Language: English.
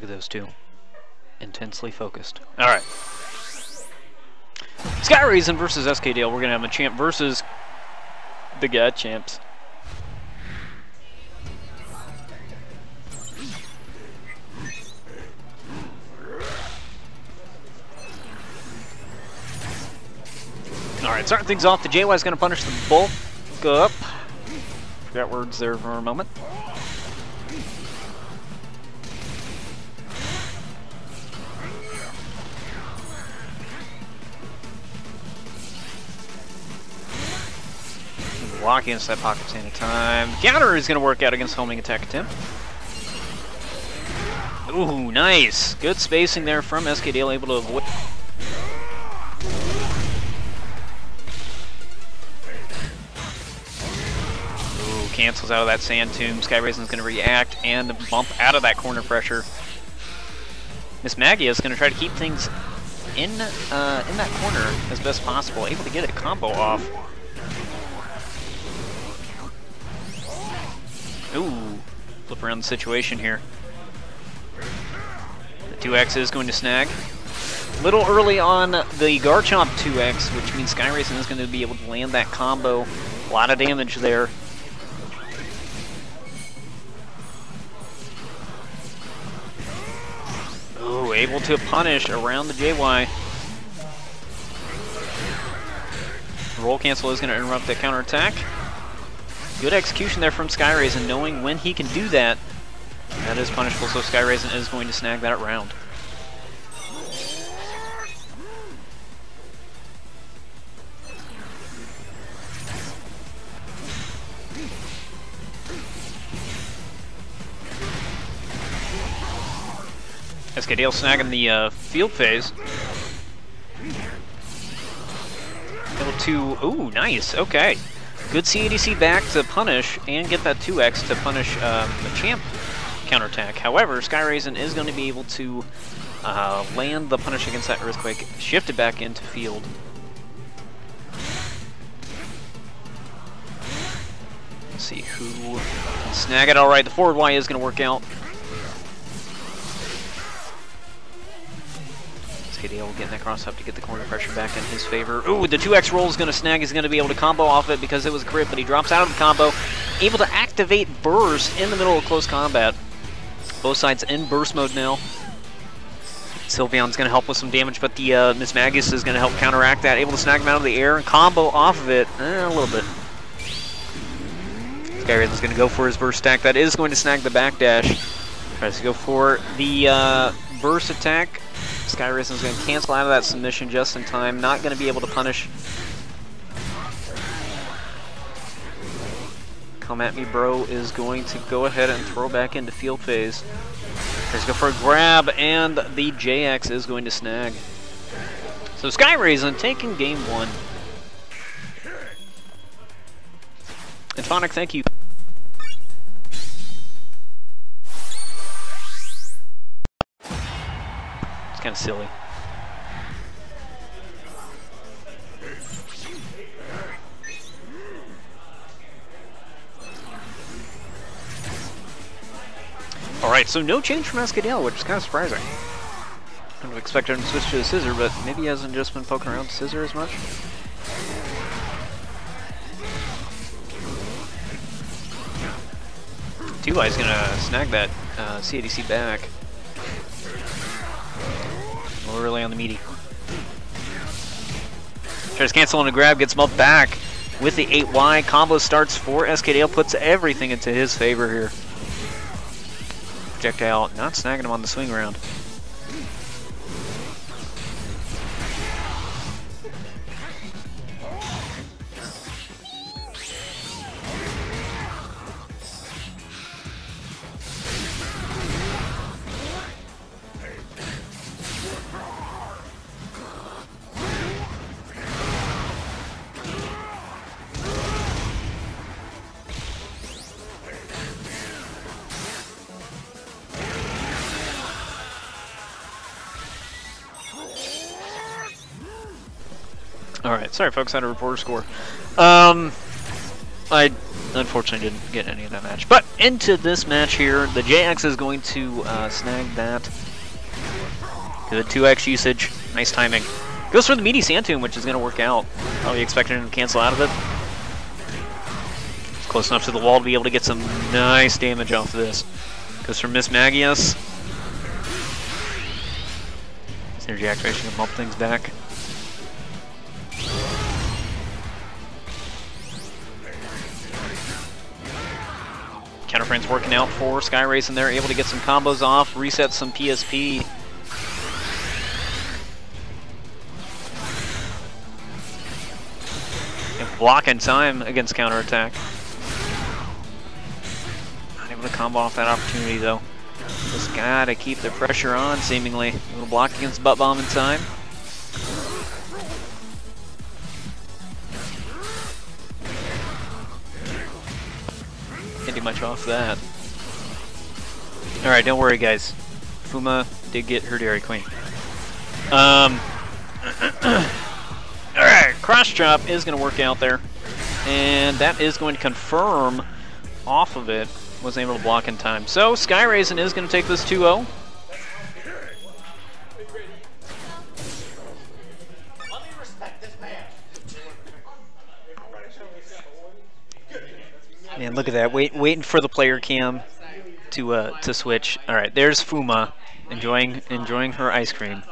Look at those two. Intensely focused. Alright. SkyRasen versus SKDale. We're going to have a champ versus the Garchomps. Alright, starting things off, the JY's going to punish the bulk up. Forgot words there for a moment. Lock against that pocket sand of time. Counter is going to work out against homing attack attempt. Ooh, nice. Good spacing there from SKDale, able to avoid. Ooh, cancels out of that sand tomb. SkyRasen's going to react and bump out of that corner pressure. Mismagius is going to try to keep things in that corner as best possible. Able to get a combo off. Ooh, flip around the situation here. The 2X is going to snag. A little early on the Garchomp 2X, which means SkyRasen is going to be able to land that combo. A lot of damage there. Ooh, able to punish around the JY. Roll cancel is going to interrupt the counterattack. Good execution there from SkyRasen, knowing when he can do that. That is punishable, so SkyRasen is going to snag that round. SKDale snagging the field phase. Level 2, ooh, nice, okay. Good CADC back to punish and get that 2X to punish the champ counterattack. However, SkyRasen is going to be able to land the punish against that earthquake, shift it back into field. Let's see who can snag it. All right, the forward Y is going to work out. SKDale getting that cross up to get the corner pressure back in his favor. Ooh, the 2X roll is going to snag. He's going to be able to combo off it because it was a crit, but he drops out of the combo. Able to activate burst in the middle of close combat. Both sides in burst mode now. Sylveon's going to help with some damage, but the Mismagius is going to help counteract that. Able to snag him out of the air and combo off of it a little bit. SkyRasen's going to go for his burst attack. That is going to snag the backdash. Tries to go for the burst attack. SkyRasen is going to cancel out of that submission just in time. Not going to be able to punish. Come at me, bro, is going to go ahead and throw back into field phase. Let's go for a grab, and the JX is going to snag. So SkyRasen taking game one. And Phonic, thank you. Kind of silly. Alright, so no change from SKDale, which is kind of surprising. I would have expected him to switch to the scissor, but maybe he hasn't just been poking around the scissor as much. Two-Eye's gonna snag that CADC back. Early on the meaty. Tries canceling a grab, gets bumped back with the 8Y. Combo starts for SKDale, puts everything into his favor here. Projectile, not snagging him on the swing round. Alright, sorry folks, I had a reporter score. I Unfortunately didn't get any of that match. But into this match here, the JX is going to snag that. Good 2x usage, nice timing. Goes for the meaty Sand Tomb, which is going to work out. Probably expected him to cancel out of it. Close enough to the wall to be able to get some nice damage off of this. Goes for Mismagius. Synergy activation to bump things back. Counterframe's working out for SkyRasen there, able to get some combos off, reset some PSP. And block in time against counterattack. Not able to combo off that opportunity though. Just gotta keep the pressure on seemingly. A little block against butt bomb in time. Can't do much off that. Alright, don't worry guys. Fuma did get her Dairy Queen. Alright, cross chop is going to work out there. And that is going to confirm off of it. Wasn't able to block in time. So SkyRasen is going to take this 2-0. Man, look at that! Waiting for the player cam to switch. All right, there's Fuma, enjoying her ice cream.